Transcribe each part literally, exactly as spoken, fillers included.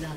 blood.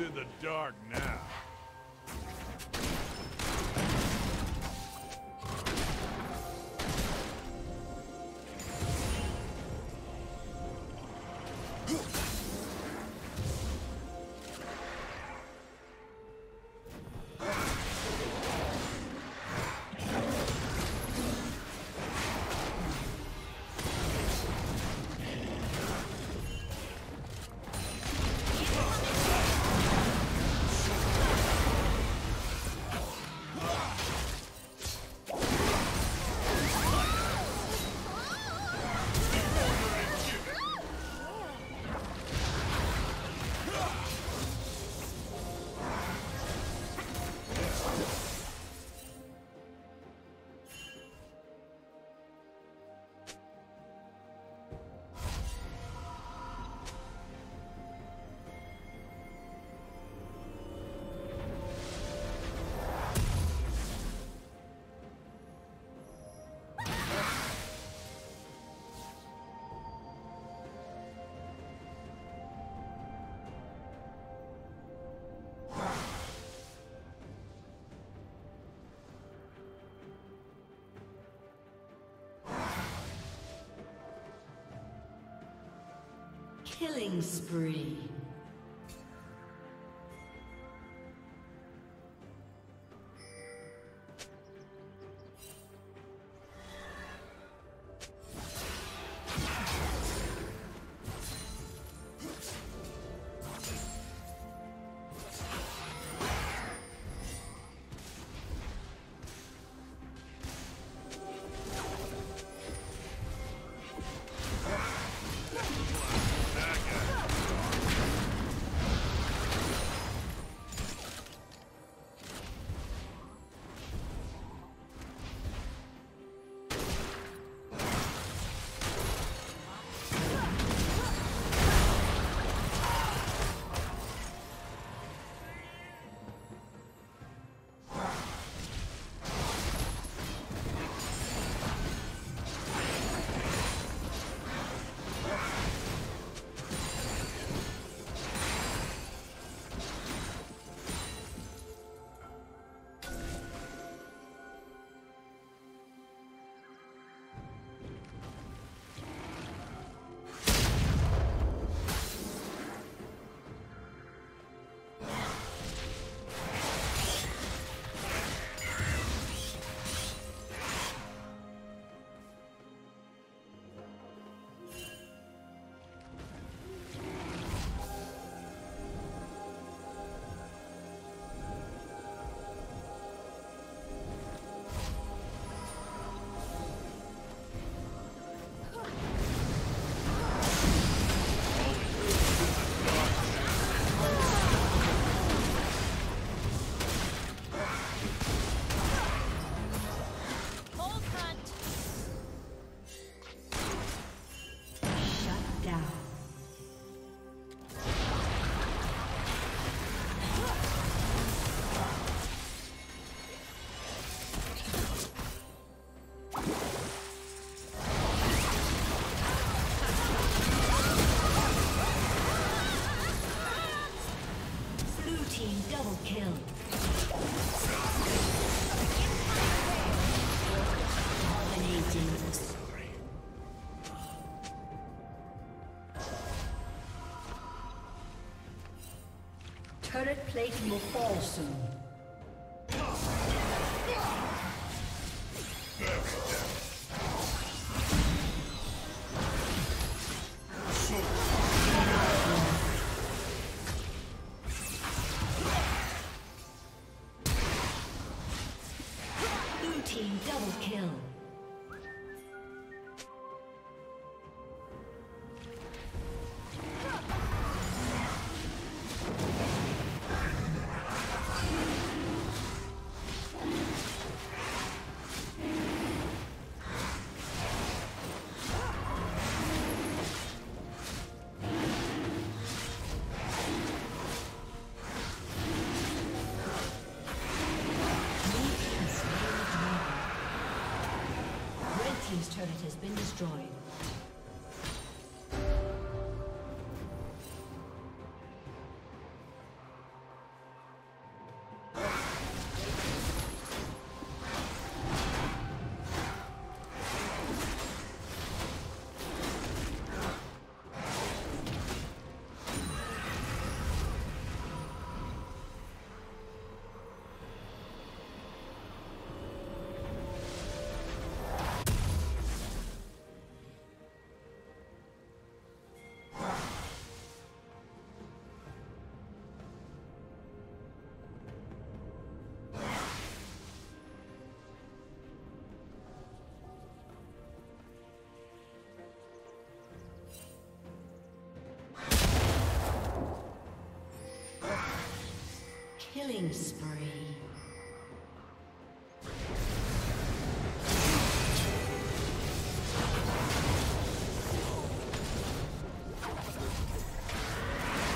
In the dark now. Killing spree. Turret plating will fall soon. Blue team double kill. has been destroyed. Killing spree.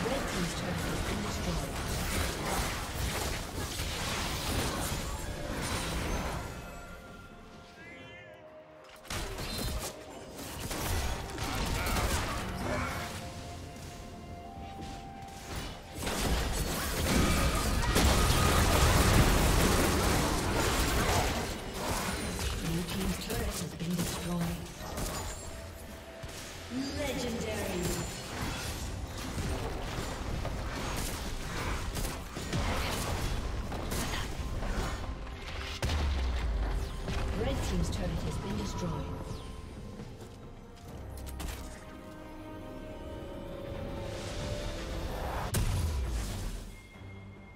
Red team's turret has been destroyed.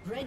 Red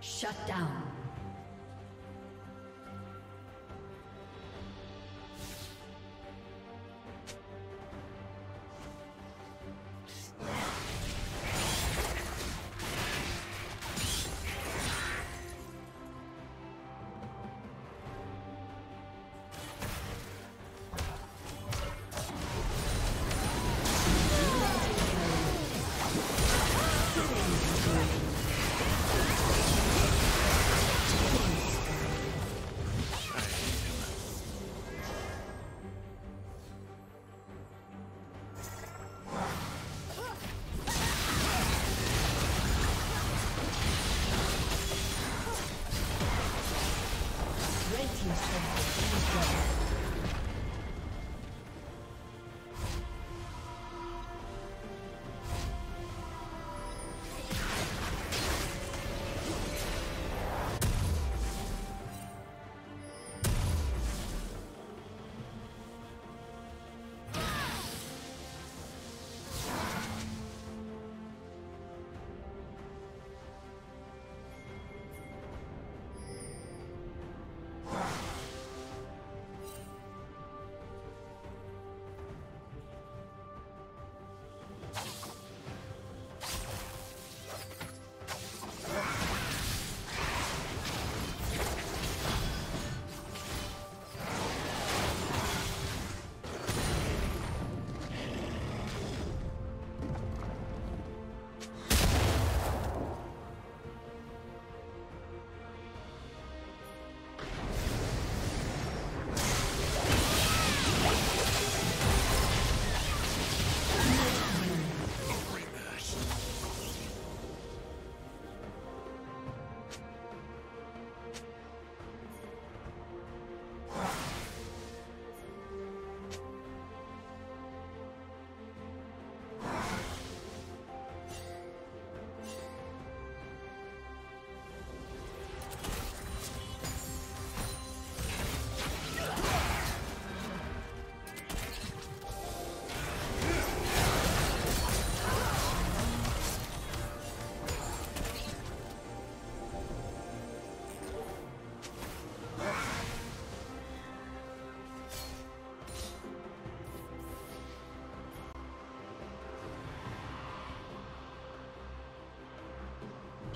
Shut down.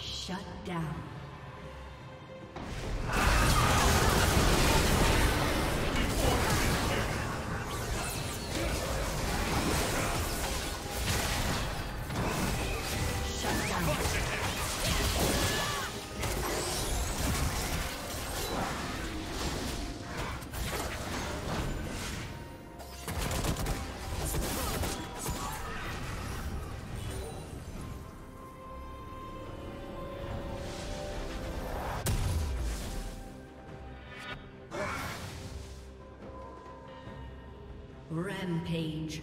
Shut down. Rampage.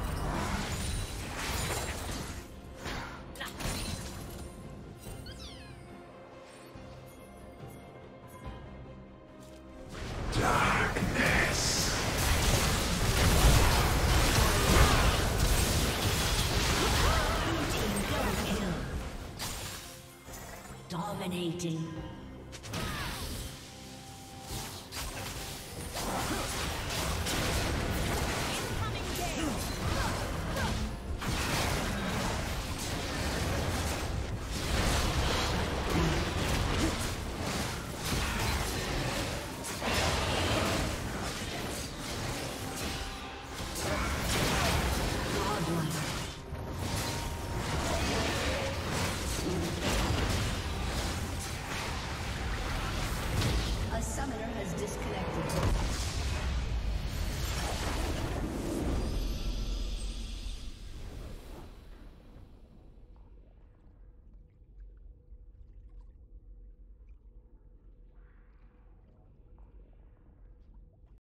Disconnected.